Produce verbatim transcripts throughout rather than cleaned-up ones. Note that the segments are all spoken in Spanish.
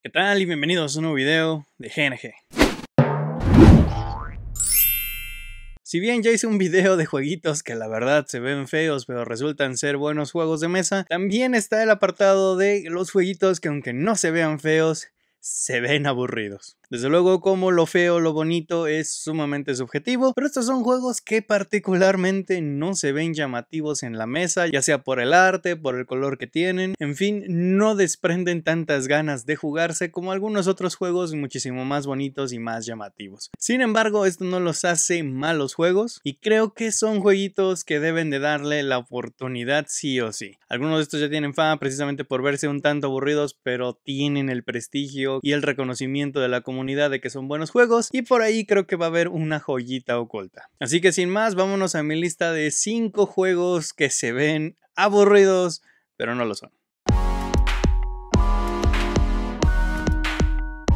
¿Qué tal? Y bienvenidos a un nuevo video de G N G. Si bien ya hice un video de jueguitos que la verdad se ven feos pero resultan ser buenos juegos de mesa, también está el apartado de los jueguitos que aunque no se vean feos, se ven aburridos. Desde luego, como lo feo, lo bonito es sumamente subjetivo, pero estos son juegos que particularmente no se ven llamativos en la mesa, ya sea por el arte, por el color que tienen, en fin, no desprenden tantas ganas de jugarse como algunos otros juegos muchísimo más bonitos y más llamativos. Sin embargo, esto no los hace malos juegos y creo que son jueguitos que deben de darle la oportunidad sí o sí. Algunos de estos ya tienen fama precisamente por verse un tanto aburridos, pero tienen el prestigio y el reconocimiento de la comunidad de que son buenos juegos, y por ahí creo que va a haber una joyita oculta. Así que sin más, vámonos a mi lista de cinco juegos que se ven aburridos, pero no lo son.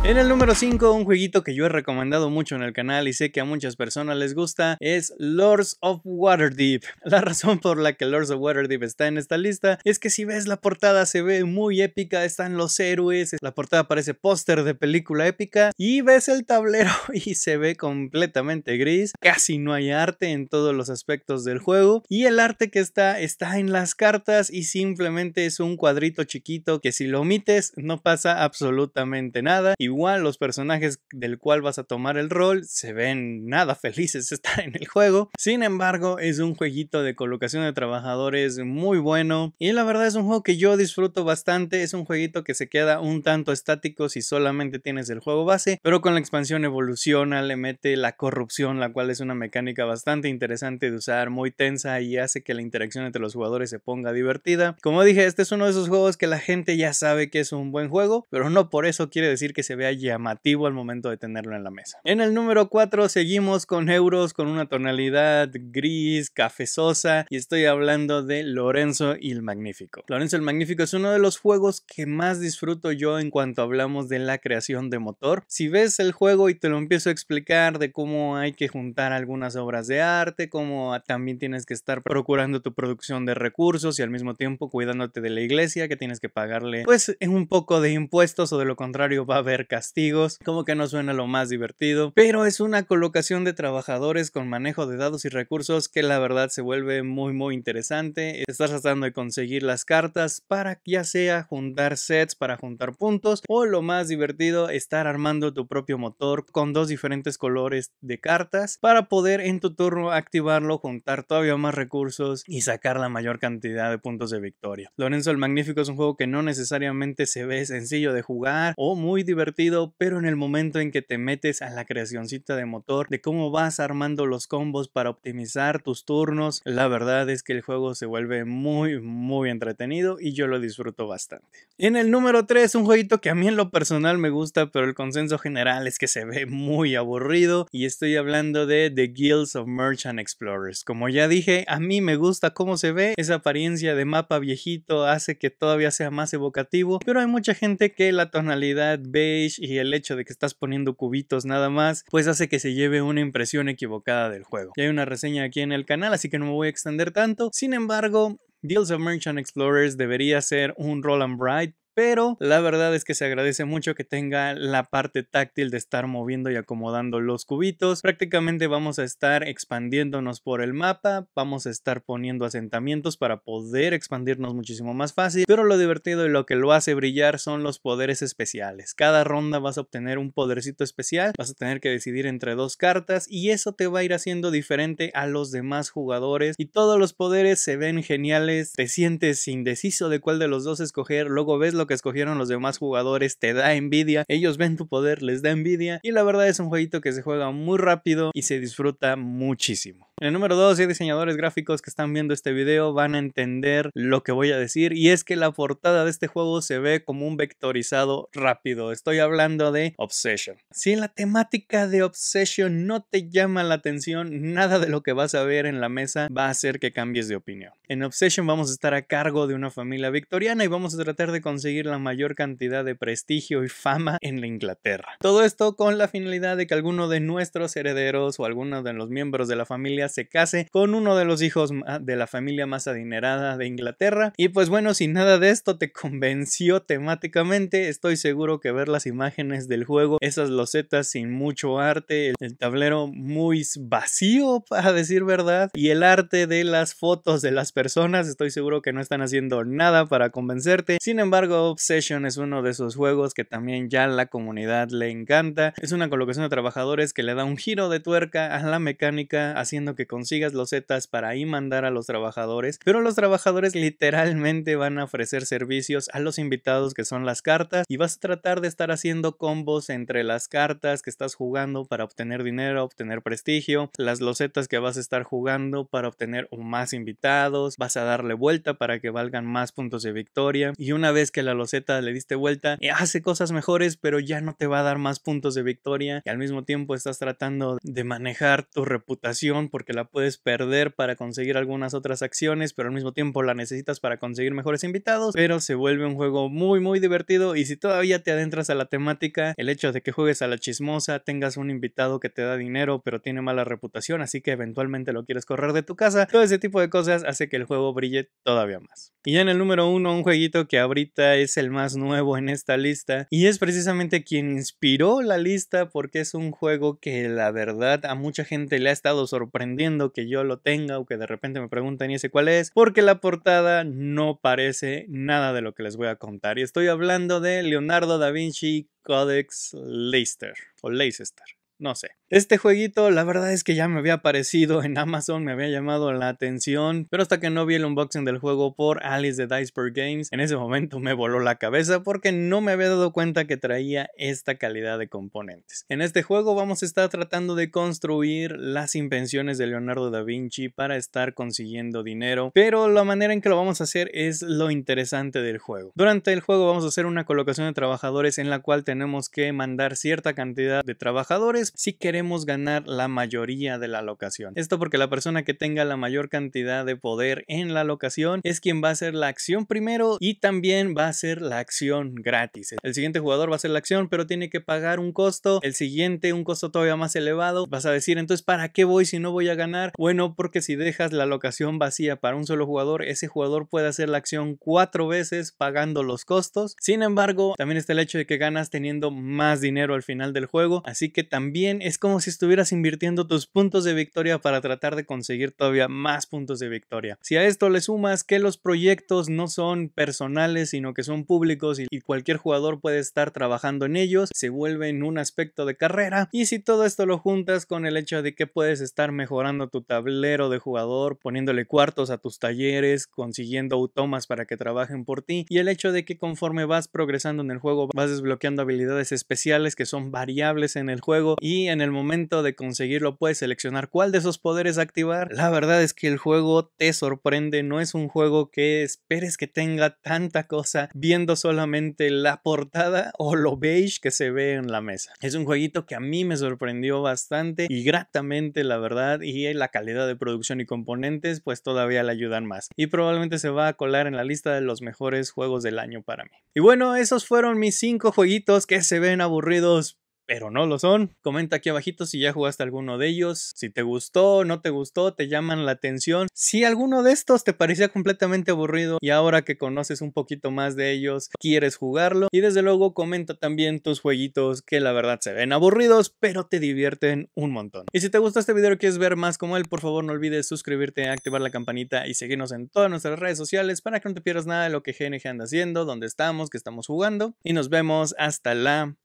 En el número cinco, un jueguito que yo he recomendado mucho en el canal y sé que a muchas personas les gusta, es Lords of Waterdeep. La razón por la que Lords of Waterdeep está en esta lista es que si ves la portada se ve muy épica, están los héroes, la portada parece póster de película épica, y ves el tablero y se ve completamente gris, casi no hay arte en todos los aspectos del juego, y el arte que está, está en las cartas y simplemente es un cuadrito chiquito que si lo omites no pasa absolutamente nada. Y igual los personajes del cual vas a tomar el rol se ven nada felices de estar en el juego. Sin embargo, es un jueguito de colocación de trabajadores muy bueno y la verdad es un juego que yo disfruto bastante. Es un jueguito que se queda un tanto estático si solamente tienes el juego base, pero con la expansión evoluciona, le mete la corrupción, la cual es una mecánica bastante interesante de usar, muy tensa, y hace que la interacción entre los jugadores se ponga divertida. Como dije, este es uno de esos juegos que la gente ya sabe que es un buen juego, pero no por eso quiere decir que se ve llamativo al momento de tenerlo en la mesa. En el número cuatro seguimos con euros, con una tonalidad gris, cafezosa, y estoy hablando de Lorenzo il Magnifico. Lorenzo el Magnifico es uno de los juegos que más disfruto yo en cuanto hablamos de la creación de motor. Si ves el juego y te lo empiezo a explicar de cómo hay que juntar algunas obras de arte, cómo también tienes que estar procurando tu producción de recursos y al mismo tiempo cuidándote de la iglesia, que tienes que pagarle pues un poco de impuestos o de lo contrario va a haber castigos, como que no suena lo más divertido, pero es una colocación de trabajadores con manejo de dados y recursos que la verdad se vuelve muy muy interesante. Estás tratando de conseguir las cartas para ya sea juntar sets, para juntar puntos, o lo más divertido, estar armando tu propio motor con dos diferentes colores de cartas para poder en tu turno activarlo, juntar todavía más recursos y sacar la mayor cantidad de puntos de victoria. Lorenzo el Magnífico es un juego que no necesariamente se ve sencillo de jugar o muy divertido, pero en el momento en que te metes a la creacioncita de motor, de cómo vas armando los combos para optimizar tus turnos, la verdad es que el juego se vuelve muy muy entretenido y yo lo disfruto bastante. En el número tres, un jueguito que a mí en lo personal me gusta, pero el consenso general es que se ve muy aburrido, y estoy hablando de The Guild of Merchant Explorers. Como ya dije, a mí me gusta cómo se ve, esa apariencia de mapa viejito hace que todavía sea más evocativo, pero hay mucha gente que la tonalidad beige y el hecho de que estás poniendo cubitos nada más, pues hace que se lleve una impresión equivocada del juego. Ya hay una reseña aquí en el canal, así que no me voy a extender tanto. Sin embargo, Guild of Merchant Explorers debería ser un Roll and Ride, pero la verdad es que se agradece mucho que tenga la parte táctil de estar moviendo y acomodando los cubitos. Prácticamente vamos a estar expandiéndonos por el mapa, vamos a estar poniendo asentamientos para poder expandirnos muchísimo más fácil, pero lo divertido y lo que lo hace brillar son los poderes especiales. Cada ronda vas a obtener un podercito especial, vas a tener que decidir entre dos cartas y eso te va a ir haciendo diferente a los demás jugadores, y todos los poderes se ven geniales, te sientes indeciso de cuál de los dos escoger, luego ves la que escogieron los demás jugadores, te da envidia, ellos ven tu poder, les da envidia, y la verdad es un jueguito que se juega muy rápido y se disfruta muchísimo. En el número dos, si hay diseñadores gráficos que están viendo este video van a entender lo que voy a decir, y es que la portada de este juego se ve como un vectorizado rápido. Estoy hablando de Obsession. Si la temática de Obsession no te llama la atención, nada de lo que vas a ver en la mesa va a hacer que cambies de opinión. En Obsession vamos a estar a cargo de una familia victoriana y vamos a tratar de conseguir la mayor cantidad de prestigio y fama en la Inglaterra. Todo esto con la finalidad de que alguno de nuestros herederos o alguno de los miembros de la familia se case con uno de los hijos de la familia más adinerada de Inglaterra. Y pues bueno, si nada de esto te convenció temáticamente, estoy seguro que ver las imágenes del juego, esas losetas sin mucho arte, el tablero muy vacío para decir verdad, y el arte de las fotos de las personas, estoy seguro que no están haciendo nada para convencerte. Sin embargo, Obsession es uno de esos juegos que también ya la comunidad le encanta. Es una colocación de trabajadores que le da un giro de tuerca a la mecánica, haciendo que consigas losetas para ahí mandar a los trabajadores, pero los trabajadores literalmente van a ofrecer servicios a los invitados, que son las cartas, y vas a tratar de estar haciendo combos entre las cartas que estás jugando para obtener dinero, obtener prestigio, las losetas que vas a estar jugando para obtener más invitados, vas a darle vuelta para que valgan más puntos de victoria, y una vez que la loseta le diste vuelta, hace cosas mejores, pero ya no te va a dar más puntos de victoria, y al mismo tiempo estás tratando de manejar tu reputación porque la puedes perder para conseguir algunas otras acciones, pero al mismo tiempo la necesitas para conseguir mejores invitados. Pero se vuelve un juego muy muy divertido, y si todavía te adentras a la temática, el hecho de que juegues a la chismosa, tengas un invitado que te da dinero pero tiene mala reputación, así que eventualmente lo quieres correr de tu casa, todo ese tipo de cosas hace que el juego brille todavía más. Y ya en el número uno, un jueguito que ahorita es el más nuevo en esta lista, y es precisamente quien inspiró la lista, porque es un juego que la verdad a mucha gente le ha estado sorprendiendo que yo lo tenga, o que de repente me preguntan y ese cuál es, porque la portada no parece nada de lo que les voy a contar, y estoy hablando de Leonardo da Vinci Codex Leicester o Leicester. No sé. Este jueguito, la verdad es que ya me había aparecido en Amazon, me había llamado la atención, pero hasta que no vi el unboxing del juego por Alice de Diceberg Games, en ese momento me voló la cabeza porque no me había dado cuenta que traía esta calidad de componentes. En este juego vamos a estar tratando de construir las invenciones de Leonardo da Vinci para estar consiguiendo dinero, pero la manera en que lo vamos a hacer es lo interesante del juego. Durante el juego vamos a hacer una colocación de trabajadores en la cual tenemos que mandar cierta cantidad de trabajadores si queremos ganar la mayoría de la locación. Esto porque la persona que tenga la mayor cantidad de poder en la locación es quien va a hacer la acción primero, y también va a hacer la acción gratis. El siguiente jugador va a hacer la acción, pero tiene que pagar un costo. El siguiente, un costo todavía más elevado. Vas a decir, entonces, ¿para qué voy si no voy a ganar? Bueno, porque si dejas la locación vacía para un solo jugador, ese jugador puede hacer la acción cuatro veces pagando los costos. Sin embargo, también está el hecho de que ganas teniendo más dinero al final del juego, así que también es como si estuvieras invirtiendo tus puntos de victoria para tratar de conseguir todavía más puntos de victoria. Si a esto le sumas que los proyectos no son personales, sino que son públicos y cualquier jugador puede estar trabajando en ellos, se vuelven un aspecto de carrera. Y si todo esto lo juntas con el hecho de que puedes estar mejorando tu tablero de jugador, poniéndole cuartos a tus talleres, consiguiendo automas para que trabajen por ti, y el hecho de que conforme vas progresando en el juego vas desbloqueando habilidades especiales que son variables en el juego, y Y en el momento de conseguirlo puedes seleccionar cuál de esos poderes activar. La verdad es que el juego te sorprende, no es un juego que esperes que tenga tanta cosa viendo solamente la portada o lo beige que se ve en la mesa. Es un jueguito que a mí me sorprendió bastante y gratamente, la verdad, y la calidad de producción y componentes pues todavía le ayudan más, y probablemente se va a colar en la lista de los mejores juegos del año para mí. Y bueno, esos fueron mis cinco jueguitos que se ven aburridos pero no lo son. Comenta aquí abajito si ya jugaste alguno de ellos, si te gustó, no te gustó, te llaman la atención, si alguno de estos te parecía completamente aburrido y ahora que conoces un poquito más de ellos quieres jugarlo, y desde luego comenta también tus jueguitos que la verdad se ven aburridos pero te divierten un montón. Y si te gustó este video y quieres ver más como él, por favor no olvides suscribirte, activar la campanita y seguirnos en todas nuestras redes sociales para que no te pierdas nada de lo que G N G anda haciendo, dónde estamos, qué estamos jugando, y nos vemos hasta la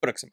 próxima.